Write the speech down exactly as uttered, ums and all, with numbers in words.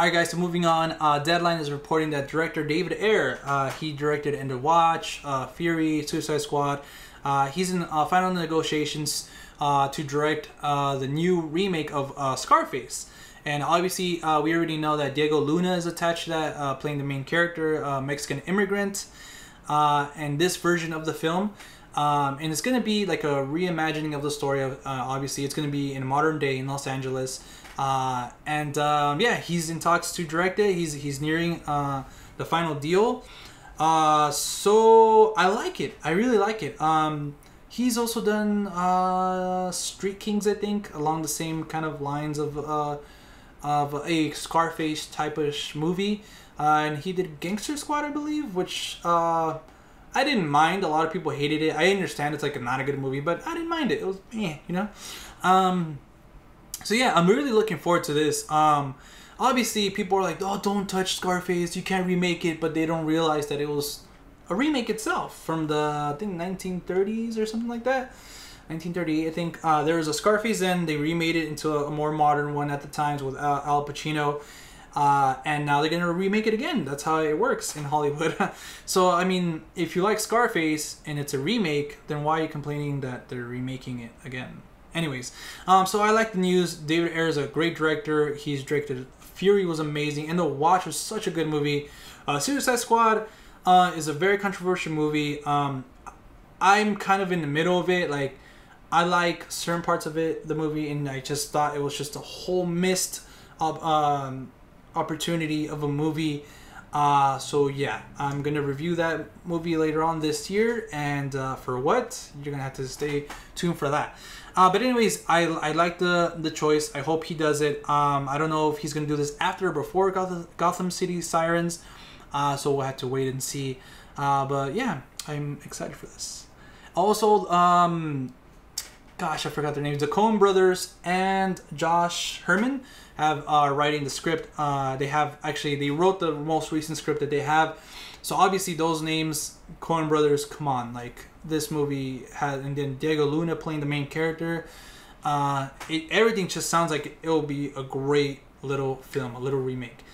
Alright guys, so moving on, uh, Deadline is reporting that director David Ayer, uh, he directed End of Watch, uh, Fury, Suicide Squad. Uh, he's in uh, final negotiations uh, to direct uh, the new remake of uh, Scarface. And obviously, uh, we already know that Diego Luna is attached to that, uh, playing the main character, uh, Mexican immigrant. Uh, and this version of the film, um, and it's going to be like a reimagining of the story. Of, uh, obviously, it's going to be in modern day in Los Angeles. Uh, and um, yeah, he's in talks to direct it. He's he's nearing uh, the final deal. Uh, so I like it. I really like it. Um, he's also done uh, Street Kings, I think, along the same kind of lines of uh, of a Scarface type-ish movie. Uh, and he did Gangster Squad, I believe, which uh, I didn't mind. A lot of people hated it. I understand it's like not a good movie, but I didn't mind it. It was, eh, you know. Um, So yeah, I'm really looking forward to this. Um, obviously, people are like, oh, don't touch Scarface, you can't remake it, but they don't realize that it was a remake itself from the, I think, nineteen thirties or something like that. nineteen thirty-eight, I think. Uh, there was a Scarface then, they remade it into a more modern one at the times with uh, Al Pacino, uh, and now they're going to remake it again. That's how it works in Hollywood. So, I mean, if you like Scarface and it's a remake, then why are you complaining that they're remaking it again? Anyways, um, so I like the news. David Ayer is a great director. He's directed Fury, was amazing, and The Watch was such a good movie. Uh, Suicide Squad uh, is a very controversial movie. Um, I'm kind of in the middle of it. Like, I like certain parts of it, the movie, and I just thought it was just a whole missed op um, opportunity of a movie. Uh, so yeah, I'm gonna review that movie later on this year, and uh, for what you're gonna have to stay tuned for that. Uh, but anyways, I, I like the the choice. I hope he does it. Um, I don't know if he's gonna do this after or before Gotham, Gotham City Sirens, uh, so we'll have to wait and see. Uh, but yeah, I'm excited for this. Also, um, gosh, I forgot their names. The Coen brothers and Josh Herman have uh, writing the script. Uh, they have actually they wrote the most recent script that they have. So obviously those names, Coen brothers, come on, like this movie had, and then Diego Luna playing the main character. Uh, it, everything just sounds like it will be a great little film, a little remake.